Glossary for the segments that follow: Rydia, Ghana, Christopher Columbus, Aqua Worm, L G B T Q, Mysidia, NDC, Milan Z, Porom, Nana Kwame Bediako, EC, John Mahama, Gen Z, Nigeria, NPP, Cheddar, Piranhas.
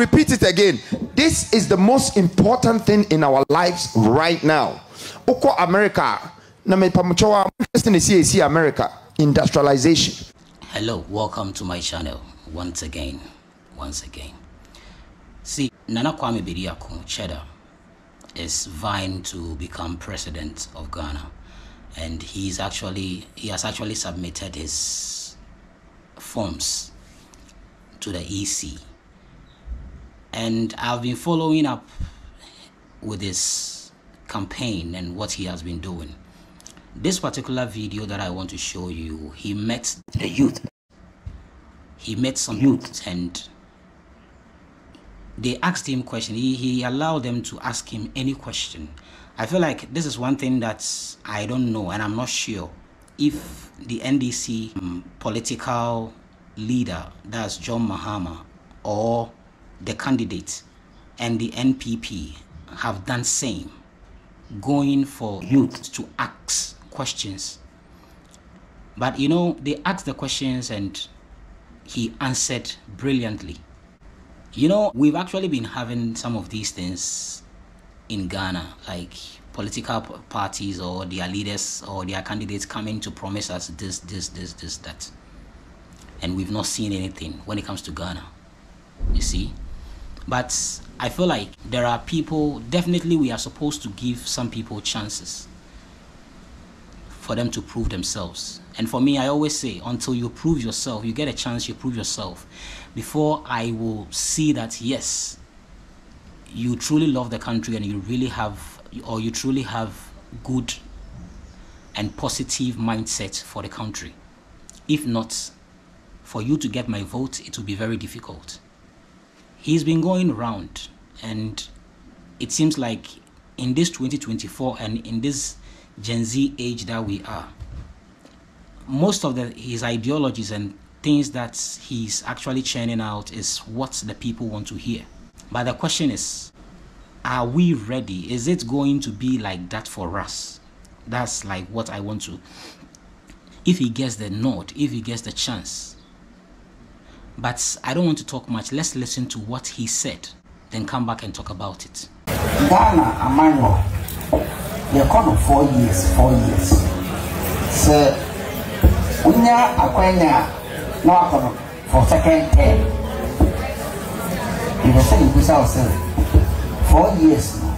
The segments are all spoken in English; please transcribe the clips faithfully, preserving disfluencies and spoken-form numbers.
repeat it again. This is the most important thing in our lives right now. Oko America. America. Industrialization. Hello, welcome to my channel once again. Once again. See, Nana Kwame Bediako, Cheddar, is vying to become president of Ghana. And he's actually, he has actually submitted his forms to the E C. And I've been following up with his campaign and what he has been doing. This particular video that I want to show you, he met the youth. He met some youth and they asked him questions. He, he allowed them to ask him any question. I feel like this is one thing that I don't know, and I'm not sure if the N D C political leader, that's John Mahama, or the candidate and the N P P have done same, going for youth to ask questions. But you know, they asked the questions and he answered brilliantly. You know, we've actually been having some of these things in Ghana, like political parties or their leaders or their candidates coming to promise us this, this, this, this, that. And we've not seen anything when it comes to Ghana, you see. But I feel like there are people, definitely we are supposed to give some people chances for them to prove themselves. And for me, I always say, until you prove yourself, you get a chance, you prove yourself, before I will see that, yes, you truly love the country and you really have, or you truly have good and positive mindset for the country. If not, for you to get my vote, it will be very difficult. He's been going round, and it seems like in this twenty twenty-four and in this Gen Z age that we are, most of the, his ideologies and things that he's actually churning out is what the people want to hear. But the question is, are we ready? Is it going to be like that for us? That's like what I want to. If he gets the nod, if he gets the chance. But I don't want to talk much. Let's listen to what he said, then come back and talk about it. Ghana, am I wrong? They're coming four years, four years. So, unya akwenya no akono for second term. You're saying to yourself, four years now,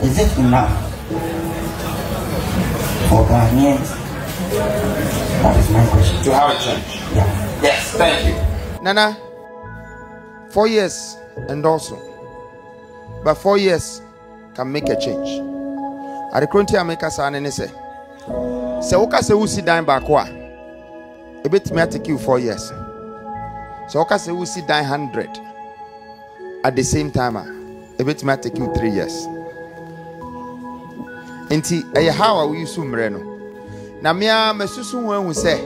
is it enough for Ghanaians? That is my question. To have a change? Yeah. Yes, thank you. Nana, four years and also, but four years can make a change. I recruit you, I make a sign and I say, so what can you see down back? A bit may take you four years. So what can you see down hundred? At the same time, it will take you three years. And how are we soon, Reno? Now, me and my sister will say,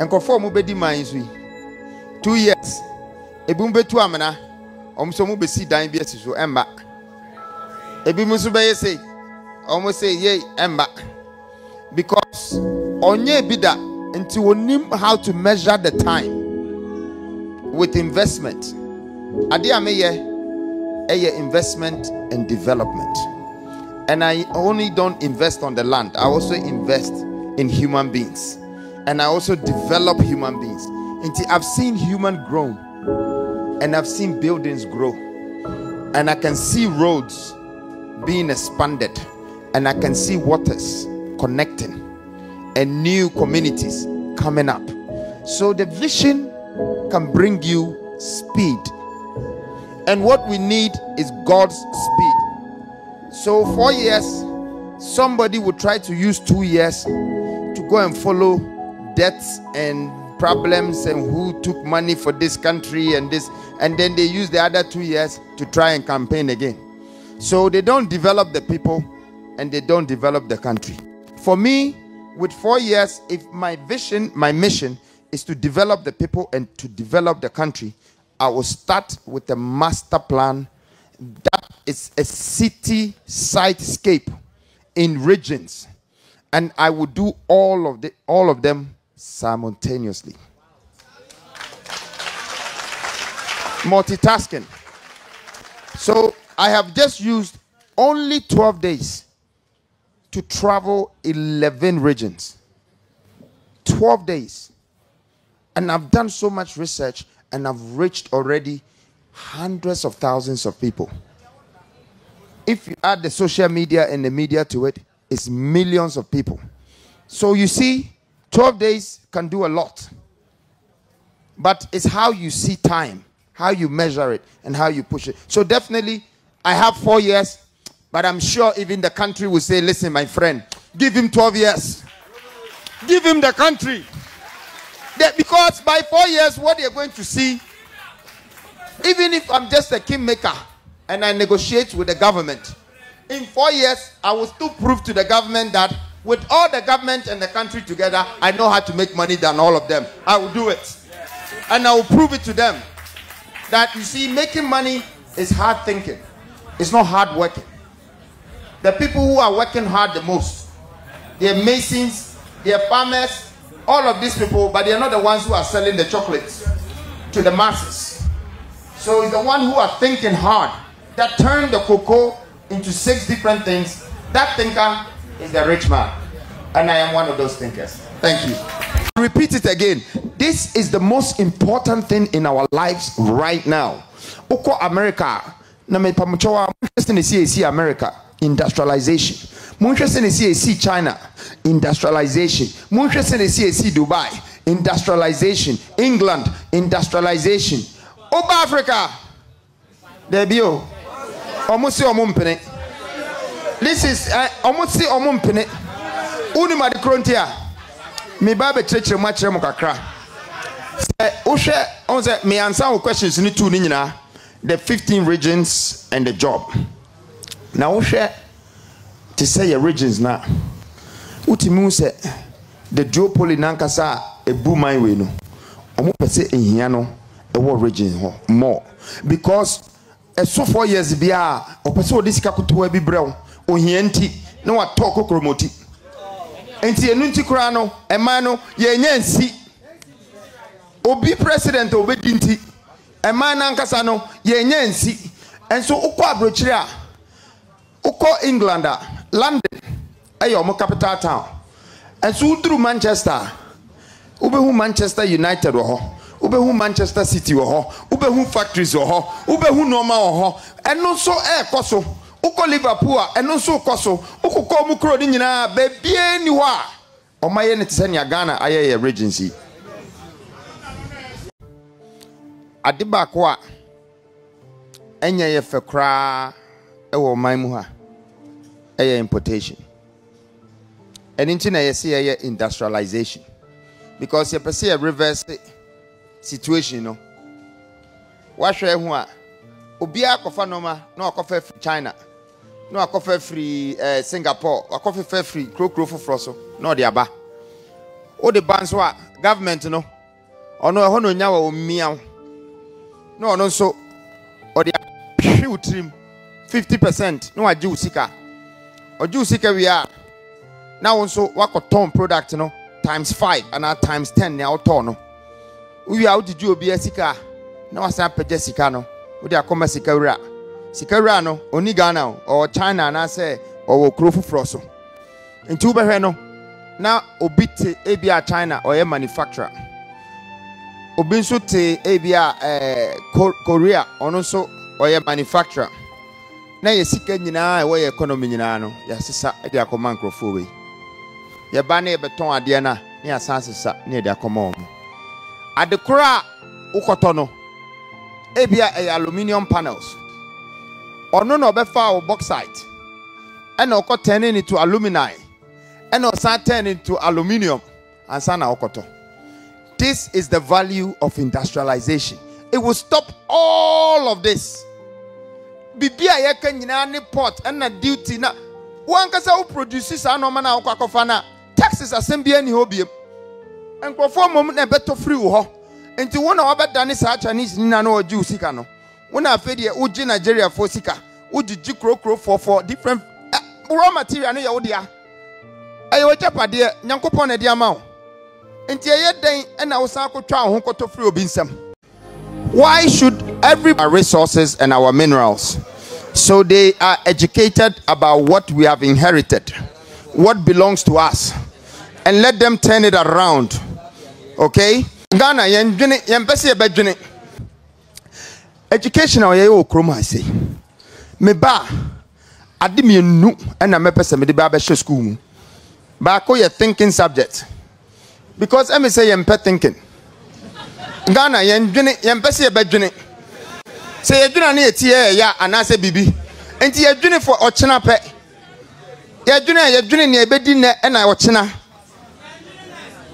and conform will be demanded. Two years, a boom be two amena, almost will be see dying beasts to Emba. A boom will say, almost say, yea, Emba. Because on ye bidder, and to know how to measure the time with investment. Adia meye, eye investment and development. And I only don't invest on the land. I also invest in human beings. And I also develop human beings. Until I've seen human grow. And I've seen buildings grow. And I can see roads being expanded. And I can see waters connecting. And new communities coming up. So the vision can bring you speed. And what we need is God's speed. So four years, somebody will try to use two years to go and follow debts and problems and who took money for this country and this. And then they use the other two years to try and campaign again. So they don't develop the people and they don't develop the country. For me, with four years, if my vision, my mission is to develop the people and to develop the country, I will start with a master plan that is a city sitescape in regions, and I will do all of the all of them simultaneously. Wow. Multitasking. So I have just used only twelve days to travel eleven regions. twelve days. And I've done so much research, and I've reached already hundreds of thousands of people. If you add the social media and the media to it, it's millions of people. So you see, twelve days can do a lot. But it's how you see time, how you measure it, and how you push it. So definitely, I have four years, but I'm sure even the country will say, listen, my friend, give him twelve years. Give him the country. Because by four years, what you're going to see, even if I'm just a kingmaker and I negotiate with the government, in four years, I will still prove to the government that with all the government and the country together, I know how to make money than all of them. I will do it. And I will prove it to them that, you see, making money is hard thinking. It's not hard working. The people who are working hard the most, they're masons, they're farmers, all of these people, but they're not the ones who are selling the chocolates to the masses. So it's the one who are thinking hard that turned the cocoa into six different things. That thinker is the rich man. And I am one of those thinkers. Thank you. I'll repeat it again. This is the most important thing in our lives right now. Oko America. America. Industrialization. Munchas in the C A C China, industrialization. Munchas in the C A C Dubai, industrialization. England, industrialization. Oba Africa, debut. Omusi omumpene. This is omusi omumpene. Unima de Crontia. Mi babe cheche mwache mukakra. Ushe onze me answer our questions in two nina. The fifteen regions and the job. Now Ushe. To say your regions now. Utimu se the duopoly nankasa e boom my way no. Omo pese in here no e war region ho more because so four years bia o pese o disika kutoa bi brew o hia nti na wa talk kokromoti. Enti enu nti kura no e man no ye nya nsi. Obi president obedi nti e man nankasa no ye nya nsi. Enso ukwa abrochire a uko England London, ayo mo capital town. And so through Manchester, ube who Manchester United oho, ube who Manchester City oho, ube who factories oho, ube who normal oho. And no so eh koso, uko Liverpool, and no so koso, uko ko mu kro ni nyina be bie ni wa. O ma ye ne tse ni Ghana aye regency. Adiba kwa enya ye fe kra ewo man mu ha. A importation. And in China, you see a industrialization. Because you perceive a reverse situation, no. What should I want? Obia kofa noma, no kofa free China, no kofa free Singapore, no kofa free Kro Kro for Frosso, no the aba. O the bans wa government no, or no hono nyawa o miao. No no so, or the shoot trim fifty percent no aju sika. Or you see we are now also what a ton product no times five and now times ten now ton. We are did you be a sika now as I purchase sicano with their commerce sikara sikarano only Ghana or China and I say or Krofu Frosso in two beheno now obit A B R China or a manufacturer obinsu te A B R Korea or also or a manufacturer. Na yesika nyina ewo ye economy nyina no yasesa e de akoma nkrofo we ye ba na ye beton ade na na yasasesa na e de akoma o mu adekora ukoto no ebia e aluminium panels ono no befa o bauxite and okot turn into alumina and osan turn into aluminium and sana okoto. This is the value of industrialization. It will stop all of this. Bibia ye kan nyina ne port and na duty na wankasa wo produce sa no ma na akwakofa na taxes assembly ni hobiem enkrofo mom na beto free wo ho enti wo na obeda ne sa Chinese ni na na oji usika no wo na afi de oji Nigeria for sika oji ji krokro for for different raw material no ye wo dia ayo chapade nyankopon na dia ma wo enti ye den na wo sa akotwa ho koto free obi nsam. Why should every our resources and our minerals. So they are educated about what we have inherited, what belongs to us, and let them turn it around. Okay? Ghana, yambesi educational I say. Me ba adimi nu ena mepese me de ba school. Ba ko your thinking subject. Because let me say yampe thinking. Ghana, yambesi bedwene. Say you don't need ya and I say bibi. And you're doing for ochina pe. You're doing you're doing your bed in and I ochina.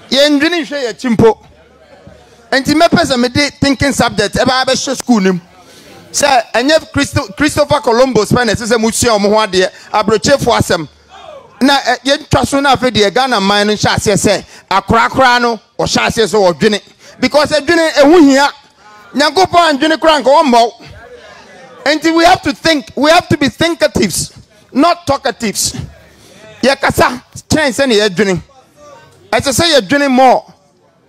You're doing share your chimpo. And the members are thinking subject about a school name. Sir, and you have Christopher Columbus, when it is a museum, Mohadi, Abroche for some. Now, you trust enough with the Ghana mine and chassis, say, a crackrano or chassis or Jenny. Because a Jenny and we here. Nyangopo and Jenny Crank or more. And we have to think, we have to be thinkatives, not talkatives. Yakasa, change any Jenny. As I say, a Jenny more.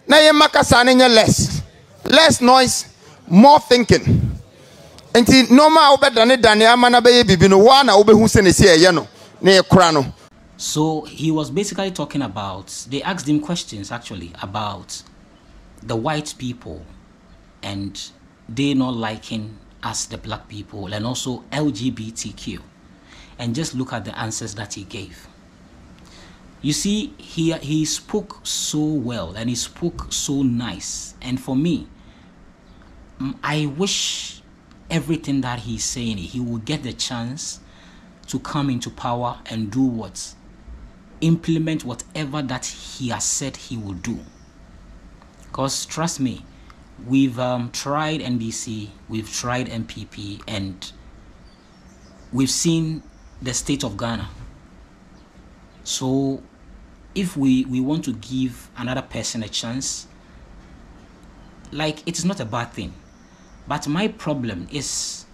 Now you make us less, less noise, more thinking. Until no more over than it, than the amana baby, no one over who's in the sea, you know, near Crano. So he was basically talking about. They asked him questions actually about the white people and they not liking us, the black people, and also L G B T Q. And just look at the answers that he gave. You see, he, he spoke so well and he spoke so nice. And for me, I wish everything that he's saying, he will get the chance to come into power and do what? Implement whatever that he has said he will do. Because trust me, we've um, tried N D C, we've tried N P P, and we've seen the state of Ghana. So if we, we want to give another person a chance, like, it's not a bad thing. But my problem is,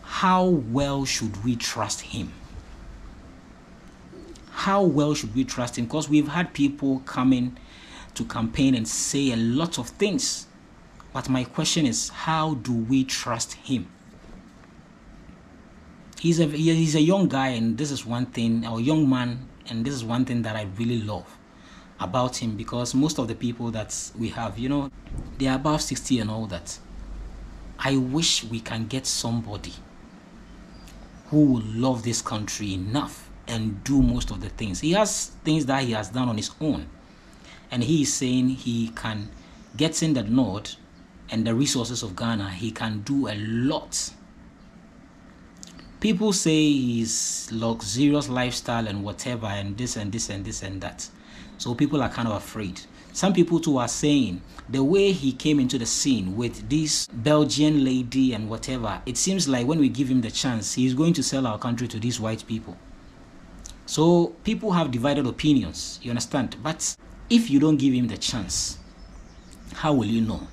how well should we trust him? How well should we trust him? Because we've had people come in to campaign and say a lot of things. But my question is, how do we trust him? He's a, he's a young guy, and this is one thing, or young man, and this is one thing that I really love about him, because most of the people that we have, you know, they are above sixty and all that. I wish we can get somebody who will love this country enough and do most of the things. He has things that he has done on his own. And he is saying he can get in the north and the resources of Ghana. He can do a lot. People say he's luxurious lifestyle and whatever and this and this and this and that. So people are kind of afraid. Some people too are saying the way he came into the scene with this Belgian lady and whatever, it seems like when we give him the chance, he's going to sell our country to these white people. So people have divided opinions, you understand? But if you don't give him the chance, how will you know?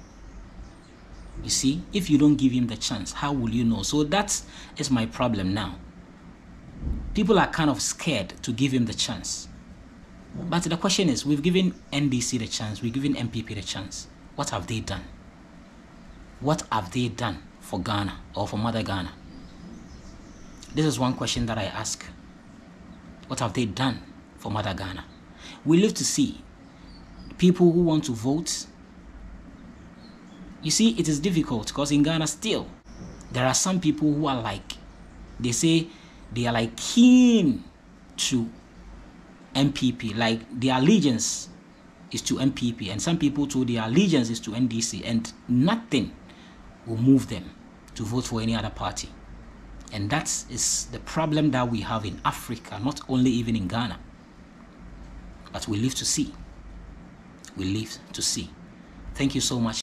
You see, if you don't give him the chance, how will you know? So that is my problem now. People are kind of scared to give him the chance. But the question is, we've given N D C the chance, we've given N P P the chance. What have they done? What have they done for Ghana or for Mother Ghana? This is one question that I ask. What have they done for Mother Ghana? We live to see people who want to vote. You see, it is difficult because in Ghana still, there are some people who are like, they say they are like keen to N P P, like their allegiance is to N P P, and some people too, their allegiance is to N D C, and nothing will move them to vote for any other party. And that is the problem that we have in Africa, not only even in Ghana. But we live to see. We live to see. Thank you so much.